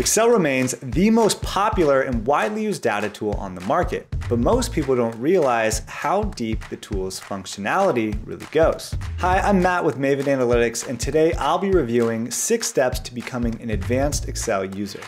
Excel remains the most popular and widely used data tool on the market, but most people don't realize how deep the tool's functionality really goes. Hi, I'm Matt with Maven Analytics, and today I'll be reviewing 6 steps to becoming an advanced Excel user.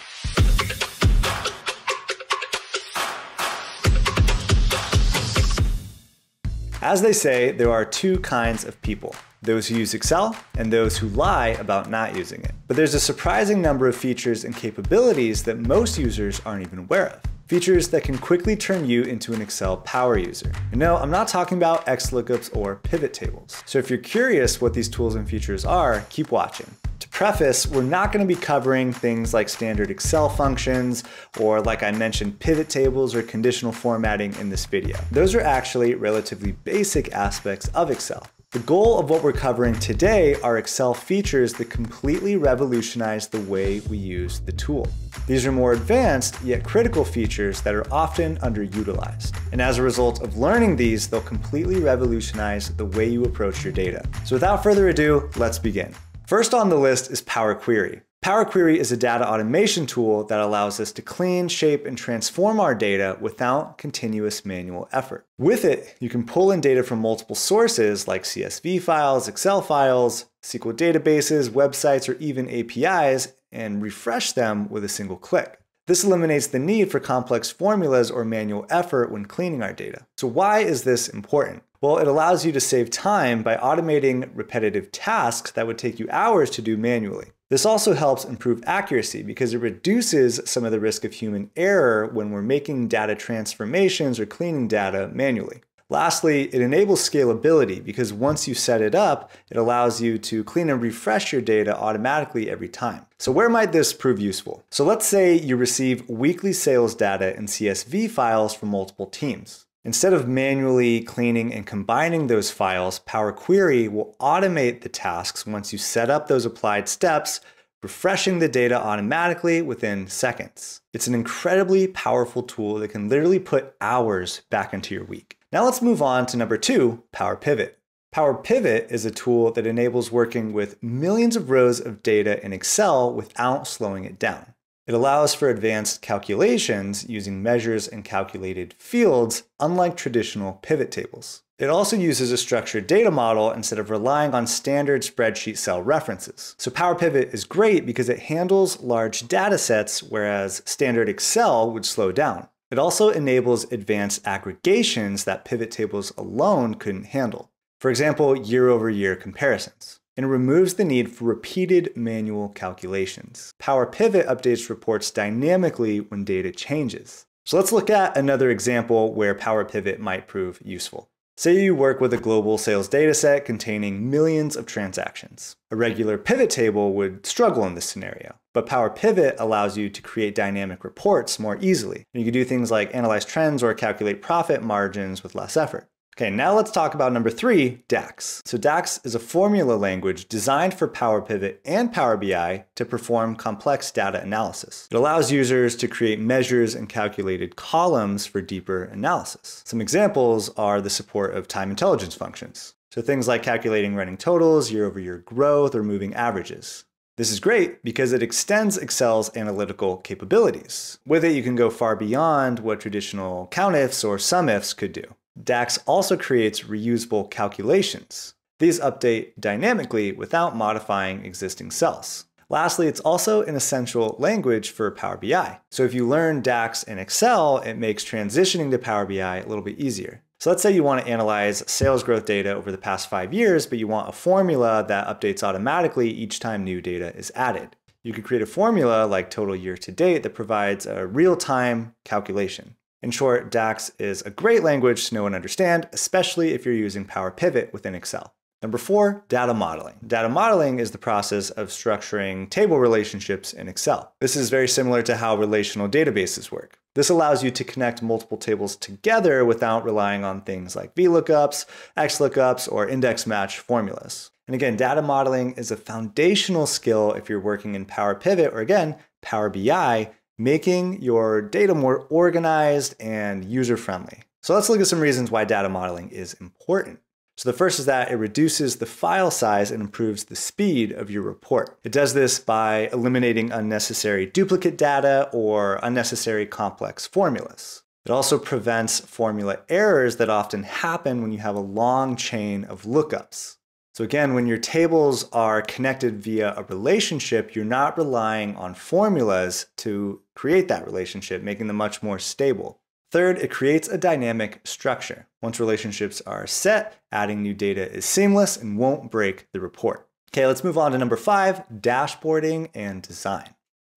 As they say, there are two kinds of people: those who use Excel and those who lie about not using it. But there's a surprising number of features and capabilities that most users aren't even aware of. Features that can quickly turn you into an Excel power user. And no, I'm not talking about XLOOKUPs or pivot tables. So if you're curious what these tools and features are, keep watching. To preface, we're not going to be covering things like standard Excel functions or, like I mentioned, pivot tables or conditional formatting in this video. Those are actually relatively basic aspects of Excel. The goal of what we're covering today are Excel features that completely revolutionize the way we use the tool. These are more advanced yet critical features that are often underutilized. And as a result of learning these, they'll completely revolutionize the way you approach your data. So without further ado, let's begin. First on the list is Power Query. Power Query is a data automation tool that allows us to clean, shape, and transform our data without continuous manual effort. With it, you can pull in data from multiple sources like CSV files, Excel files, SQL databases, websites, or even APIs, and refresh them with a single click. This eliminates the need for complex formulas or manual effort when cleaning our data. So why is this important? Well, it allows you to save time by automating repetitive tasks that would take you hours to do manually. This also helps improve accuracy because it reduces some of the risk of human error when we're making data transformations or cleaning data manually. Lastly, it enables scalability because once you set it up, it allows you to clean and refresh your data automatically every time. So where might this prove useful? So let's say you receive weekly sales data in CSV files from multiple teams. Instead of manually cleaning and combining those files, Power Query will automate the tasks once you set up those applied steps, refreshing the data automatically within seconds. It's an incredibly powerful tool that can literally put hours back into your week. Now let's move on to number 2, Power Pivot. Power Pivot is a tool that enables working with millions of rows of data in Excel without slowing it down. It allows for advanced calculations using measures and calculated fields, unlike traditional pivot tables. It also uses a structured data model instead of relying on standard spreadsheet cell references. So Power Pivot is great because it handles large data sets, whereas standard Excel would slow down. It also enables advanced aggregations that pivot tables alone couldn't handle. For example, year-over-year comparisons. And removes the need for repeated manual calculations. Power Pivot updates reports dynamically when data changes. So let's look at another example where Power Pivot might prove useful. Say you work with a global sales dataset containing millions of transactions. A regular pivot table would struggle in this scenario, but Power Pivot allows you to create dynamic reports more easily. And you can do things like analyze trends or calculate profit margins with less effort. Okay, now let's talk about number 3, DAX. So DAX is a formula language designed for Power Pivot and Power BI to perform complex data analysis. It allows users to create measures and calculated columns for deeper analysis. Some examples are the support of time intelligence functions. So things like calculating running totals, year-over-year growth, or moving averages. This is great because it extends Excel's analytical capabilities. With it, you can go far beyond what traditional COUNTIFS or SUMIFS could do. DAX also creates reusable calculations. These update dynamically without modifying existing cells. Lastly, it's also an essential language for Power BI. So if you learn DAX in Excel, it makes transitioning to Power BI a little bit easier. So let's say you want to analyze sales growth data over the past 5 years, but you want a formula that updates automatically each time new data is added. You could create a formula like total year to date that provides a real-time calculation. In short, DAX is a great language to know and understand, especially if you're using Power Pivot within Excel. Number 4, data modeling. Data modeling is the process of structuring table relationships in Excel. This is very similar to how relational databases work. This allows you to connect multiple tables together without relying on things like VLOOKUPs, XLOOKUPs, or index match formulas. And again, data modeling is a foundational skill if you're working in Power Pivot or, again, Power BI, making your data more organized and user-friendly. So let's look at some reasons why data modeling is important. So the first is that it reduces the file size and improves the speed of your report. It does this by eliminating unnecessary duplicate data or unnecessary complex formulas. It also prevents formula errors that often happen when you have a long chain of lookups. So again, when your tables are connected via a relationship, you're not relying on formulas to create that relationship, making them much more stable. Third, it creates a dynamic structure. Once relationships are set, adding new data is seamless and won't break the report. Okay, let's move on to number 5, dashboarding and design.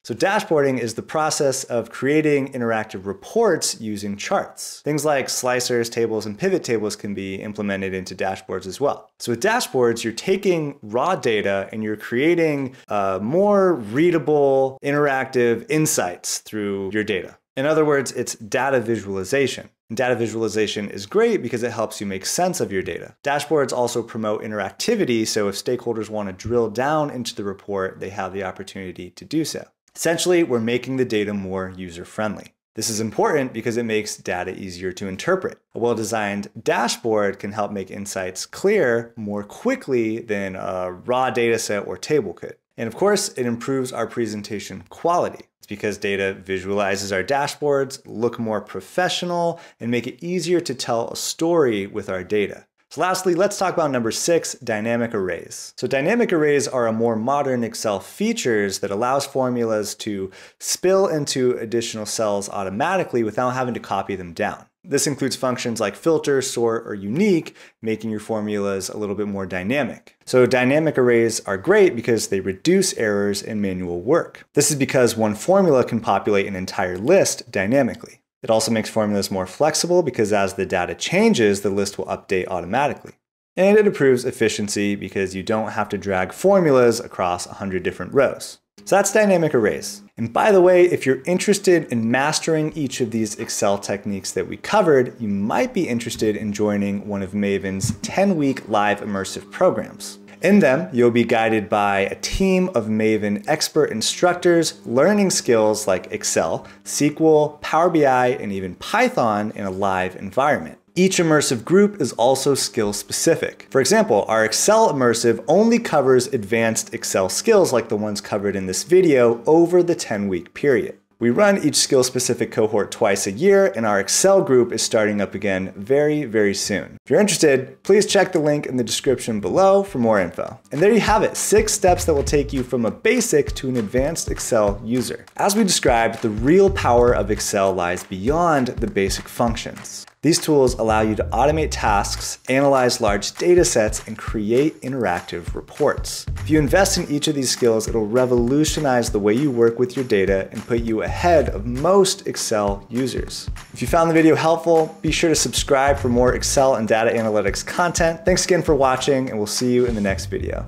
So dashboarding is the process of creating interactive reports using charts. Things like slicers, tables, and pivot tables can be implemented into dashboards as well. So with dashboards, you're taking raw data and you're creating more readable, interactive insights through your data. In other words, it's data visualization. And data visualization is great because it helps you make sense of your data. Dashboards also promote interactivity, so if stakeholders want to drill down into the report, they have the opportunity to do so. Essentially, we're making the data more user-friendly. This is important because it makes data easier to interpret. A well-designed dashboard can help make insights clear more quickly than a raw data set or table could. And of course, it improves our presentation quality. It's because data visualizes our dashboards, look more professional, and make it easier to tell a story with our data. So lastly, let's talk about number 6, dynamic arrays. So dynamic arrays are a more modern Excel features that allows formulas to spill into additional cells automatically without having to copy them down. This includes functions like filter, sort, or unique, making your formulas a little bit more dynamic. So dynamic arrays are great because they reduce errors and manual work. This is because one formula can populate an entire list dynamically. It also makes formulas more flexible because as the data changes, the list will update automatically. And it improves efficiency because you don't have to drag formulas across 100 different rows. So that's dynamic arrays. And by the way, if you're interested in mastering each of these Excel techniques that we covered, you might be interested in joining one of Maven's 10-week live immersive programs. In them, you'll be guided by a team of Maven expert instructors learning skills like Excel, SQL, Power BI, and even Python in a live environment. Each immersive group is also skill specific. For example, our Excel immersive only covers advanced Excel skills like the ones covered in this video over the 10-week period. We run each skill specific cohort twice a year, and our Excel group is starting up again very soon. If you're interested, please check the link in the description below for more info. And there you have it, 6 steps that will take you from a basic to an advanced Excel user. As we described, the real power of Excel lies beyond the basic functions. These tools allow you to automate tasks, analyze large data sets, and create interactive reports. If you invest in each of these skills, it'll revolutionize the way you work with your data and put you ahead of most Excel users. If you found the video helpful, be sure to subscribe for more Excel and data analytics content. Thanks again for watching, and we'll see you in the next video.